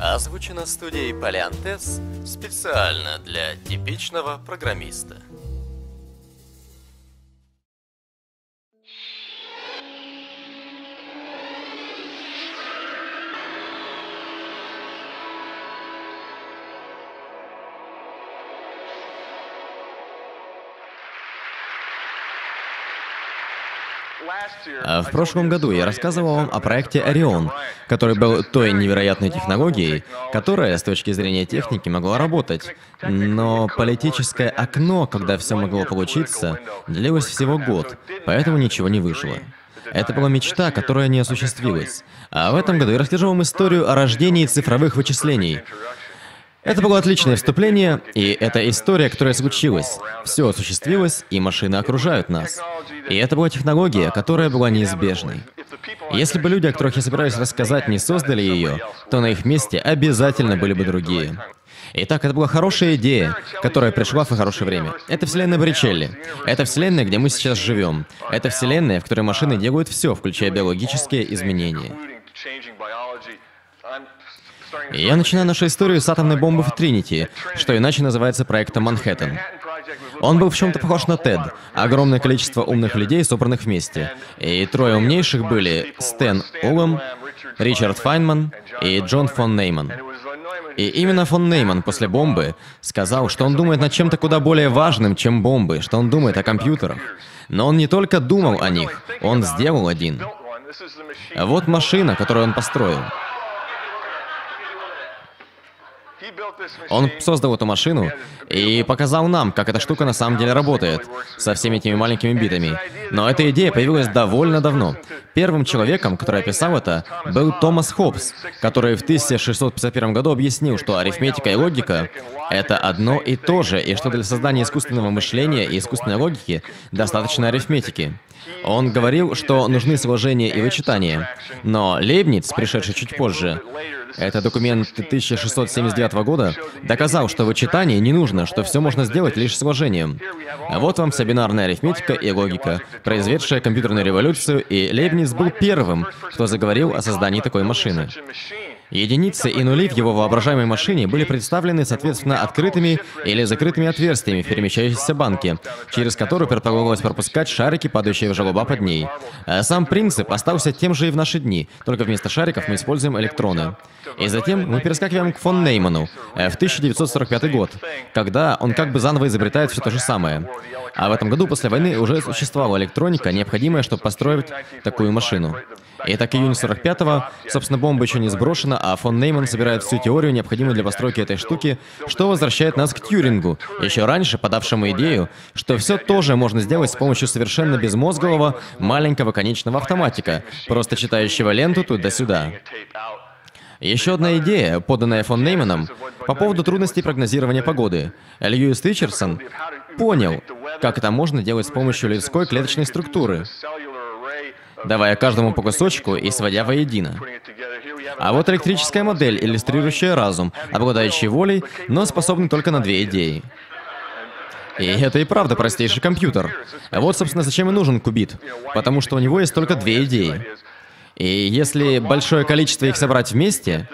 Озвучено студией Полиантес специально для типичного программиста. В прошлом году я рассказывал вам о проекте Орион, который был той невероятной технологией, которая с точки зрения техники могла работать, но политическое окно, когда все могло получиться, длилось всего год, поэтому ничего не вышло. Это была мечта, которая не осуществилась. А в этом году я расскажу вам историю о рождении цифровых вычислений. Это было отличное вступление, и это история, которая случилась. Все осуществилось, и машины окружают нас. И это была технология, которая была неизбежной. Если бы люди, о которых я собираюсь рассказать, не создали ее, то на их месте обязательно были бы другие. Итак, это была хорошая идея, которая пришла в хорошее время. Это вселенная Барричелли. Это вселенная, где мы сейчас живем. Это вселенная, в которой машины делают все, включая биологические изменения. Я начинаю нашу историю с атомной бомбы в Тринити, что иначе называется проектом Манхэттен. Он был в чем-то похож на TED, огромное количество умных людей, собранных вместе. И трое умнейших были Стэн Улэм, Ричард Фейнман и Джон фон Нейман. И именно фон Нейман после бомбы сказал, что он думает над чем-то куда более важным, чем бомбы, что он думает о компьютерах. Но он не только думал о них, он сделал один. Вот машина, которую он построил. Он создал эту машину и показал нам, как эта штука на самом деле работает, со всеми этими маленькими битами. Но эта идея появилась довольно давно. Первым человеком, который описал это, был Томас Хоббс, который в 1651 году объяснил, что арифметика и логика — это одно и то же, и что для создания искусственного мышления и искусственной логики достаточно арифметики. Он говорил, что нужны сложения и вычитания. Но Лейбниц, пришедший чуть позже, это документ 1679 года, доказал, что вычитание не нужно, что все можно сделать лишь сложением. А вот вам вся бинарная арифметика и логика, произведшая компьютерную революцию, и Лейбниц был первым, кто заговорил о создании такой машины. Единицы и нули в его воображаемой машине были представлены, соответственно, открытыми или закрытыми отверстиями в перемещающейся банке, через которую предполагалось пропускать шарики, падающие в желоба под ней. А сам принцип остался тем же и в наши дни, только вместо шариков мы используем электроны. И затем мы перескакиваем к фон Нейману в 1945 год, когда он как бы заново изобретает все то же самое. А в этом году после войны уже существовала электроника, необходимая, чтобы построить такую машину. Итак, июнь 1945-го, собственно, бомба еще не сброшена, а фон Нейман собирает всю теорию, необходимую для постройки этой штуки, что возвращает нас к Тьюрингу, еще раньше подавшему идею, что все тоже можно сделать с помощью совершенно безмозглого маленького конечного автоматика, просто читающего ленту туда-сюда. Еще одна идея, поданная фон Нейманом, по поводу трудностей прогнозирования погоды. Льюис Ричардсон понял, как это можно делать с помощью людской клеточной структуры, давая каждому по кусочку и сводя воедино. А вот электрическая модель, иллюстрирующая разум, обладающий волей, но способный только на две идеи. И это и правда простейший компьютер. А вот, собственно, зачем и нужен кубит, потому что у него есть только две идеи. И если большое количество их собрать вместе,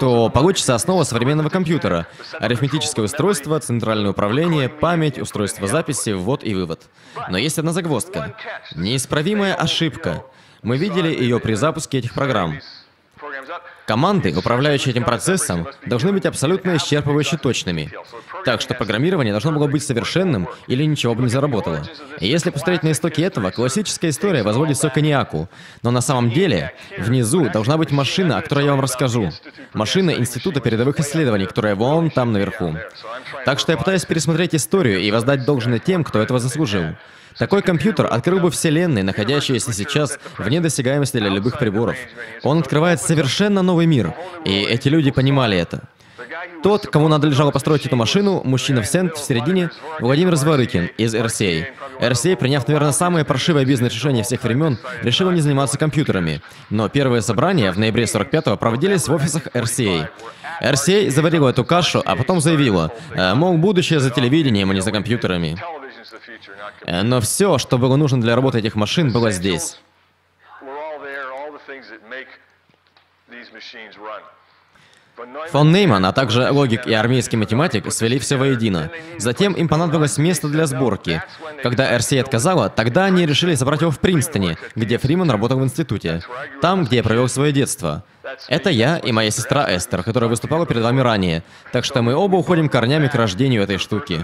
то получится основа современного компьютера. Арифметическое устройство, центральное управление, память, устройство записи, ввод и вывод. Но есть одна загвоздка. Неисправимая ошибка. Мы видели ее при запуске этих программ. Команды, управляющие этим процессом, должны быть абсолютно исчерпывающе точными. Так что программирование должно было быть совершенным или ничего бы не заработало. И если посмотреть на истоки этого, классическая история возводит все к коньяку. Но на самом деле, внизу должна быть машина, о которой я вам расскажу. Машина Института передовых исследований, которая вон там наверху. Так что я пытаюсь пересмотреть историю и воздать должное тем, кто этого заслужил. Такой компьютер открыл бы вселенные, находящиеся сейчас вне досягаемости для любых приборов. Он открывает совершенно новый мир, и эти люди понимали это. Тот, кому надлежало построить эту машину, мужчина в середине, Владимир Зворыкин из RCA. RCA, приняв, наверное, самое паршивое бизнес-решение всех времен, решил не заниматься компьютерами. Но первые собрания в ноябре 1945-го проводились в офисах RCA. RCA заварила эту кашу, а потом заявила, мол, будущее за телевидением, а не за компьютерами. Но все, что было нужно для работы этих машин, было здесь. Фон Нейман, а также логик и армейский математик свели все воедино. Затем им понадобилось место для сборки. Когда RCA отказала, тогда они решили собрать его в Принстоне, где Фриман работал в институте. Там, где я провел свое детство. Это я и моя сестра Эстер, которая выступала перед вами ранее. Так что мы оба уходим корнями к рождению этой штуки.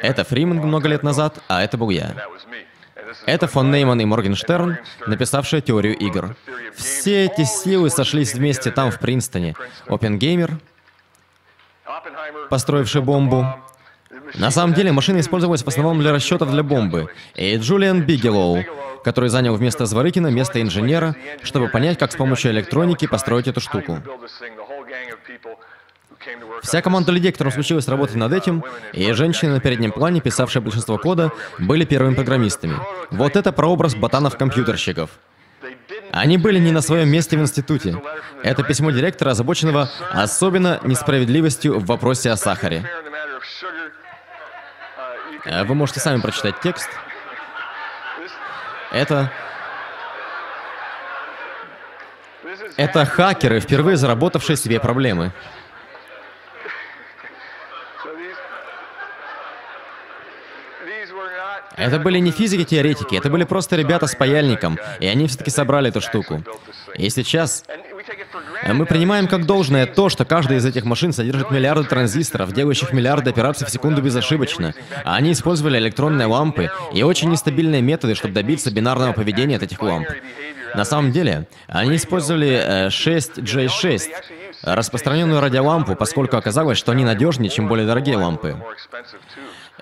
Это Фриман много лет назад, а это был я. Это фон Нейман и Моргенштерн, написавшие теорию игр. Все эти силы сошлись вместе там, в Принстоне. Оппенгеймер, построивший бомбу. На самом деле, машина использовалась в основном для расчетов для бомбы. И Джулиан Бигелоу, который занял вместо Зворыкина место инженера, чтобы понять, как с помощью электроники построить эту штуку. Вся команда людей, которым случилось работать над этим, и женщины на переднем плане, писавшие большинство кода, были первыми программистами. Вот это прообраз ботанов-компьютерщиков. Они были не на своем месте в институте. Это письмо директора, озабоченного особенно несправедливостью в вопросе о сахаре. Вы можете сами прочитать текст. Это хакеры, впервые заработавшие себе проблемы. Это были не физики-теоретики, это были просто ребята с паяльником, и они все-таки собрали эту штуку. И сейчас мы принимаем как должное то, что каждая из этих машин содержит миллиарды транзисторов, делающих миллиарды операций в секунду безошибочно. А они использовали электронные лампы и очень нестабильные методы, чтобы добиться бинарного поведения от этих ламп. На самом деле, они использовали 6J6, распространенную радиолампу, поскольку оказалось, что они надежнее, чем более дорогие лампы.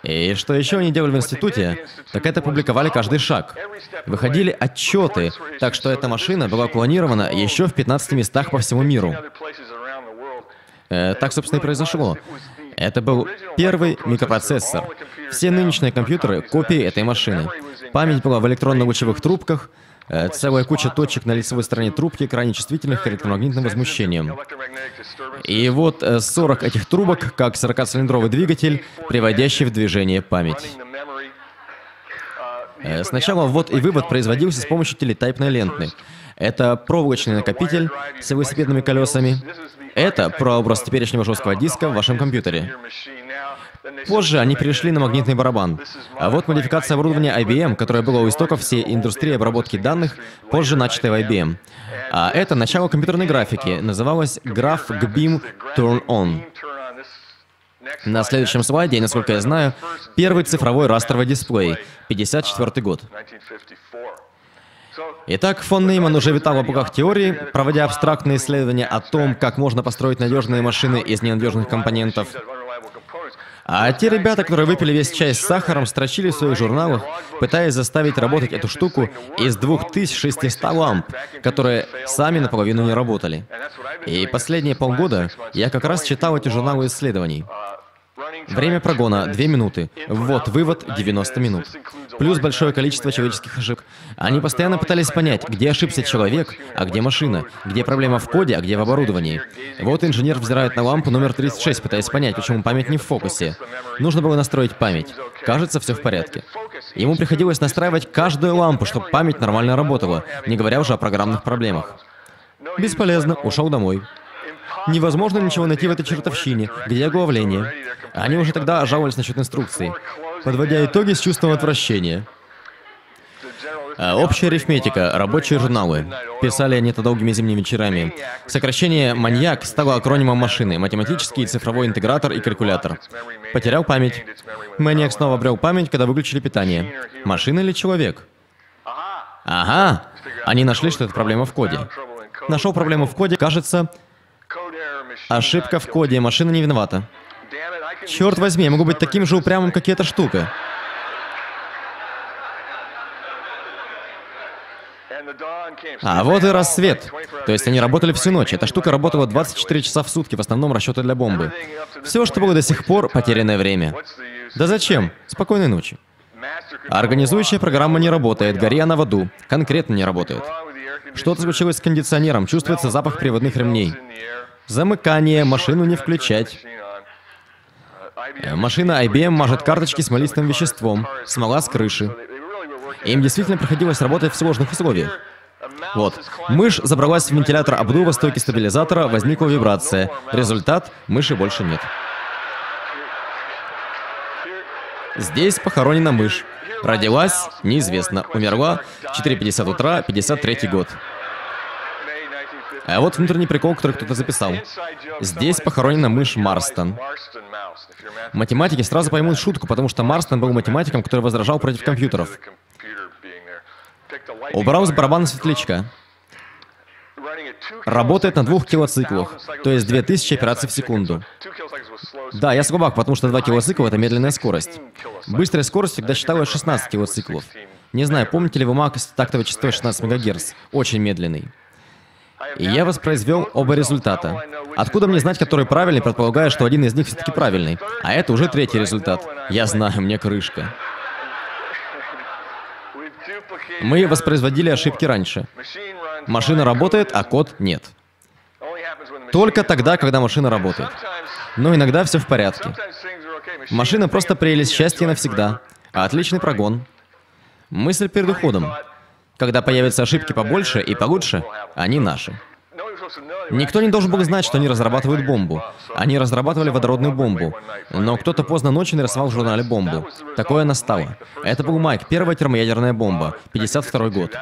И что еще они делали в институте, так это публиковали каждый шаг. Выходили отчеты, так что эта машина была клонирована еще в 15 местах по всему миру. Так, собственно, и произошло. Это был первый микропроцессор. Все нынешние компьютеры — копии этой машины. Память была в электронно-лучевых трубках, целая куча точек на лицевой стороне трубки, крайне чувствительных к электромагнитным возмущениям. И вот 40 этих трубок, как 40-цилиндровый двигатель, приводящий в движение память. Сначала ввод и вывод производился с помощью телетайпной ленты. Это проволочный накопитель с велосипедными колесами. Это прообраз теперешнего жесткого диска в вашем компьютере. Позже они перешли на магнитный барабан. А вот модификация оборудования IBM, которая была у истоков всей индустрии обработки данных, позже начатая в IBM. А это начало компьютерной графики, называлось Graph GBIM Turn On. На следующем слайде, насколько я знаю, первый цифровой растровый дисплей, 1954 год. Итак, фон Нейман уже витал в облаках теории, проводя абстрактные исследования о том, как можно построить надежные машины из ненадежных компонентов. А те ребята, которые выпили весь чай с сахаром, строчили в своих журналах, пытаясь заставить работать эту штуку из 2600 ламп, которые сами наполовину не работали. И последние полгода я как раз читал эти журналы исследований. Время прогона — 2 минуты. Ввод, вывод — 90 минут. Плюс большое количество человеческих ошибок. Они постоянно пытались понять, где ошибся человек, а где машина, где проблема в коде, а где в оборудовании. Вот инженер взирает на лампу номер 36, пытаясь понять, почему память не в фокусе. Нужно было настроить память. Кажется, все в порядке. Ему приходилось настраивать каждую лампу, чтобы память нормально работала, не говоря уже о программных проблемах. Бесполезно, ушел домой. Невозможно ничего найти в этой чертовщине, где оглавление. Они уже тогда жаловались насчет инструкций, подводя итоги с чувством отвращения. Общая арифметика, рабочие журналы. Писали они это долгими зимними вечерами. Сокращение «маньяк» стало акронимом машины, математический цифровой интегратор и калькулятор. Потерял память. Маньяк снова обрел память, когда выключили питание. Машина или человек? Ага! Они нашли, что это проблема в коде. Нашел проблему в коде, кажется... Ошибка в коде, машина не виновата. Черт возьми, я могу быть таким же упрямым, как и эта штука. А вот и рассвет. То есть они работали всю ночь. Эта штука работала 24 часа в сутки, в основном расчеты для бомбы. Все, что было до сих пор, потерянное время. Да зачем? Спокойной ночи. Организующая программа не работает, гори она в аду. Конкретно не работает. Что-то случилось с кондиционером, чувствуется запах приводных ремней. Замыкание, машину не включать. Машина IBM мажет карточки смолистым веществом, смола с крыши. Им действительно приходилось работать в сложных условиях. Вот. Мышь забралась в вентилятор обдува стойки стабилизатора, возникла вибрация. Результат – мыши больше нет. Здесь похоронена мышь. Родилась – неизвестно. Умерла в 4:50 утра, 53 год. А вот внутренний прикол, который кто-то записал. Здесь похоронена мышь Марстон. Математики сразу поймут шутку, потому что Марстон был математиком, который возражал против компьютеров. Убрал с барабана светлячка. Работает на 2 килоциклах, то есть 2000 операций в секунду. Да, я слабак, потому что 2 килоцикла — это медленная скорость. Быстрая скорость всегда считалась 16 килоциклов. Не знаю, помните ли вы Мак с тактовой частотой 16 МГц? Очень медленный. И я воспроизвел оба результата. Откуда мне знать, который правильный, предполагая, что один из них все-таки правильный? А это уже третий результат. Я знаю, мне крышка. Мы воспроизводили ошибки раньше. Машина работает, а код нет. Только тогда, когда машина работает. Но иногда все в порядке. Машина просто прелесть, счастье навсегда. А отличный прогон. Мысль перед уходом. Когда появятся ошибки побольше и получше, они наши. Никто не должен был знать, что они разрабатывают бомбу. Они разрабатывали водородную бомбу. Но кто-то поздно ночью нарисовал в журнале бомбу. Такое настало. Это был Майк, первая термоядерная бомба, 52 год.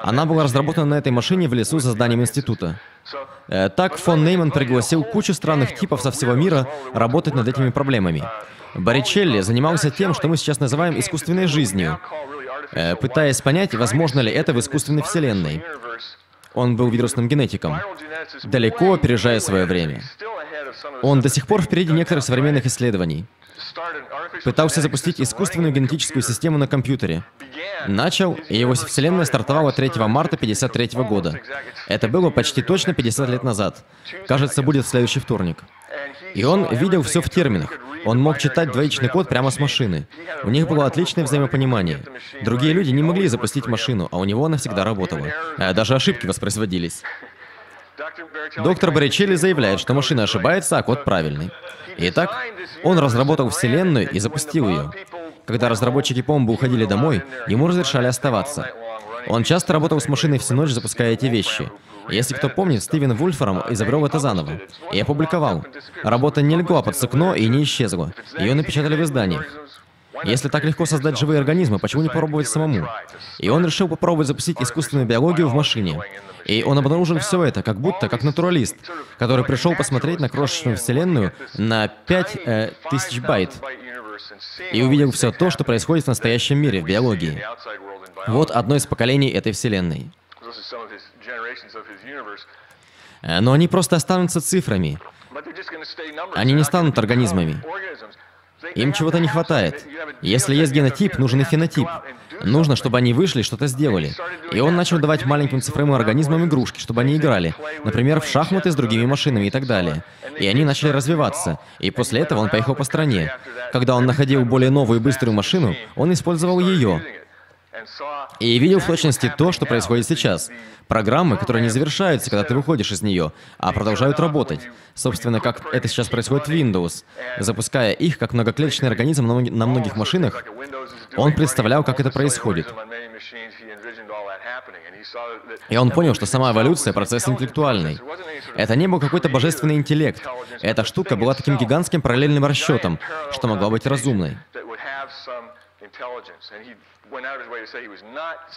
Она была разработана на этой машине в лесу за зданием института. Так фон Нейман пригласил кучу странных типов со всего мира работать над этими проблемами. Барричелли занимался тем, что мы сейчас называем искусственной жизнью, пытаясь понять, возможно ли это в искусственной вселенной. Он был вирусным генетиком, далеко опережая свое время. Он до сих пор впереди некоторых современных исследований. Пытался запустить искусственную генетическую систему на компьютере. Начал, и его вселенная стартовала 3 марта 1953 года. Это было почти точно 50 лет назад. Кажется, будет в следующий вторник. И он видел все в терминах. Он мог читать двоичный код прямо с машины. У них было отличное взаимопонимание. Другие люди не могли запустить машину, а у него она всегда работала. Даже ошибки воспроизводились. Доктор Барричелли заявляет, что машина ошибается, а код правильный. Итак, он разработал вселенную и запустил ее. Когда разработчики бомбы уходили домой, ему разрешали оставаться. Он часто работал с машиной всю ночь, запуская эти вещи. Если кто помнит, Стивен Вольфрам изобрел это заново. И опубликовал. Работа не легла под сукно и не исчезла. Ее напечатали в изданиях. Если так легко создать живые организмы, почему не попробовать самому? И он решил попробовать запустить искусственную биологию в машине. И он обнаружил все это, как будто как натуралист, который пришел посмотреть на крошечную вселенную на 5000 байт и увидел все то, что происходит в настоящем мире, в биологии. Вот одно из поколений этой вселенной. Но они просто останутся цифрами. Они не станут организмами. Им чего-то не хватает. Если есть генотип, нужен и фенотип. Нужно, чтобы они вышли и что-то сделали. И он начал давать маленьким цифровым организмам игрушки, чтобы они играли. Например, в шахматы с другими машинами и так далее. И они начали развиваться. И после этого он поехал по стране. Когда он находил более новую и быструю машину, он использовал ее. И видел в точности то, что происходит сейчас. Программы, которые не завершаются, когда ты выходишь из нее, а продолжают работать. Собственно, как это сейчас происходит в Windows. Запуская их как многоклеточный организм на многих машинах, он представлял, как это происходит. И он понял, что сама эволюция — процесс интеллектуальный. Это не был какой-то божественный интеллект. Эта штука была таким гигантским параллельным расчетом, что могла быть разумной.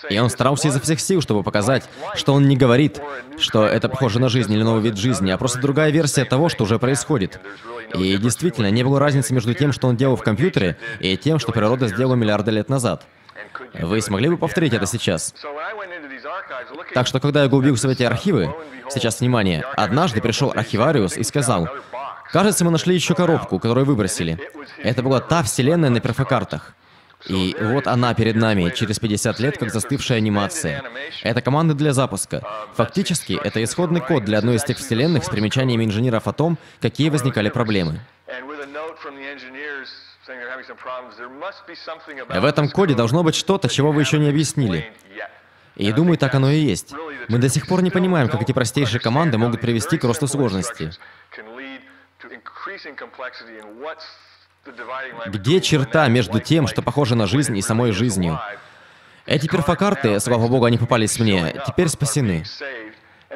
И он старался изо всех сил, чтобы показать, что он не говорит, что это похоже на жизнь или новый вид жизни, а просто другая версия того, что уже происходит. И действительно, не было разницы между тем, что он делал в компьютере, и тем, что природа сделала миллиарды лет назад. Вы смогли бы повторить это сейчас? Так что, когда я углубился в эти архивы, сейчас, внимание, однажды пришел архивариус и сказал: «Кажется, мы нашли еще коробку, которую выбросили». Это была та вселенная на перфокартах. И вот она перед нами, через 50 лет, как застывшая анимация. Это команда для запуска. Фактически, это исходный код для одной из тех вселенных с примечаниями инженеров о том, какие возникали проблемы. В этом коде должно быть что-то, чего вы еще не объяснили. И думаю, так оно и есть. Мы до сих пор не понимаем, как эти простейшие команды могут привести к росту сложности. Где черта между тем, что похоже на жизнь, и самой жизнью? Эти перфокарты, слава богу, они попались мне, теперь спасены.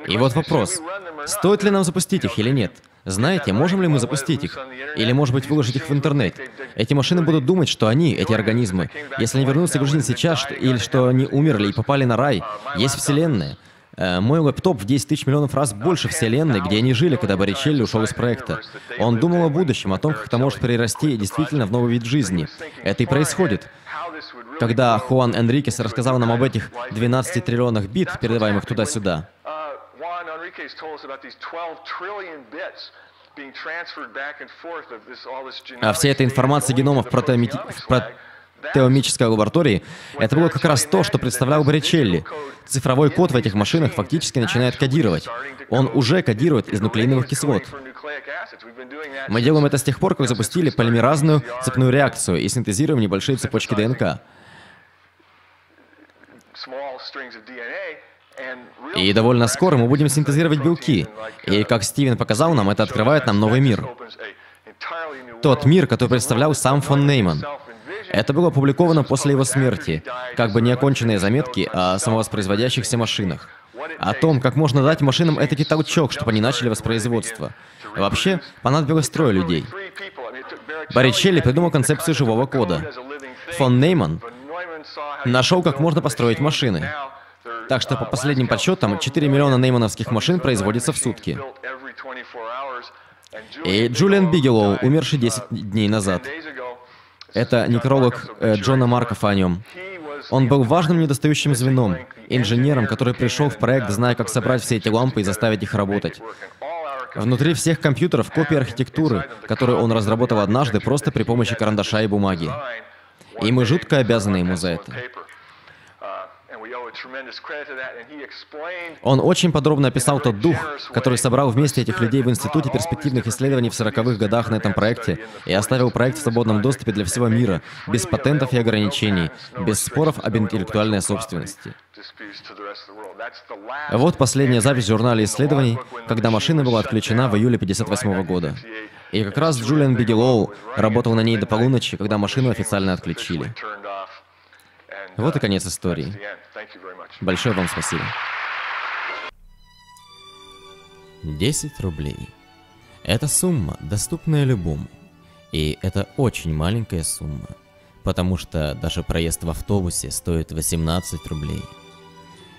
И вот вопрос, стоит ли нам запустить их или нет? Знаете, можем ли мы запустить их? Или, может быть, выложить их в интернет? Эти машины будут думать, что они, эти организмы, если они вернутся к жизни сейчас, или что они умерли и попали на рай, есть Вселенная. Мой лэптоп в 10 тысяч миллионов раз больше Вселенной, где они жили, когда Барричелли ушел из проекта. Он думал о будущем, о том, как это может перерасти действительно в новый вид жизни. Это и происходит. Когда Хуан Энрикес рассказал нам об этих 12 триллионах бит, передаваемых туда-сюда, а вся эта информация геномов протеомической лаборатории, это было как раз то, что представлял Барричелли. Цифровой код в этих машинах фактически начинает кодировать. Он уже кодирует из нуклеиновых кислот. Мы делаем это с тех пор, как запустили полимеразную цепную реакцию и синтезируем небольшие цепочки ДНК. И довольно скоро мы будем синтезировать белки. И, как Стивен показал нам, это открывает нам новый мир. Тот мир, который представлял сам фон Нейман. Это было опубликовано после его смерти, как бы неоконченные заметки о самовоспроизводящихся машинах, о том, как можно дать машинам этакий толчок, чтобы они начали воспроизводство. Вообще, понадобилось трое людей. Барричелли придумал концепцию живого кода. Фон Нейман нашел, как можно построить машины. Так что, по последним подсчетам, 4 миллиона неймановских машин производится в сутки. И Джулиан Бигелоу, умерший 10 дней назад. Это некролог Джона Маркофа о нем. Он был важным недостающим звеном, инженером, который пришел в проект, зная, как собрать все эти лампы и заставить их работать. Внутри всех компьютеров копия архитектуры, которую он разработал однажды просто при помощи карандаша и бумаги. И мы жутко обязаны ему за это. Он очень подробно описал тот дух, который собрал вместе этих людей в Институте перспективных исследований в 40-х годах на этом проекте и оставил проект в свободном доступе для всего мира, без патентов и ограничений, без споров об интеллектуальной собственности. Вот последняя запись в журнале исследований, когда машина была отключена в июле 1958 года. И как раз Джулиан Бигелоу работал на ней до полуночи, когда машину официально отключили. Вот и конец истории. Большое вам спасибо. 10 рублей. Это сумма, доступная любому. И это очень маленькая сумма, потому что даже проезд в автобусе стоит 18 рублей.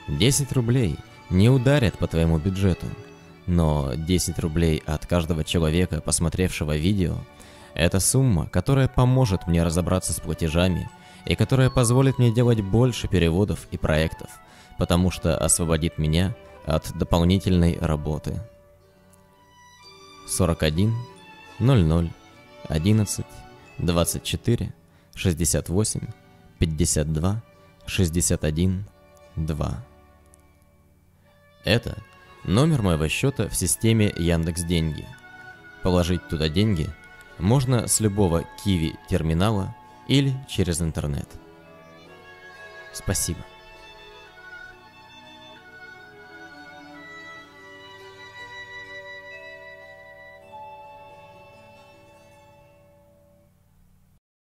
10 рублей не ударят по твоему бюджету, но 10 рублей от каждого человека, посмотревшего видео, это сумма, которая поможет мне разобраться с платежами, и которая позволит мне делать больше переводов и проектов, потому что освободит меня от дополнительной работы. 41 00 11 24 68 52 61 2. Это номер моего счета в системе Яндекс.Деньги. Положить туда деньги можно с любого Kiwi терминала или через интернет. Спасибо.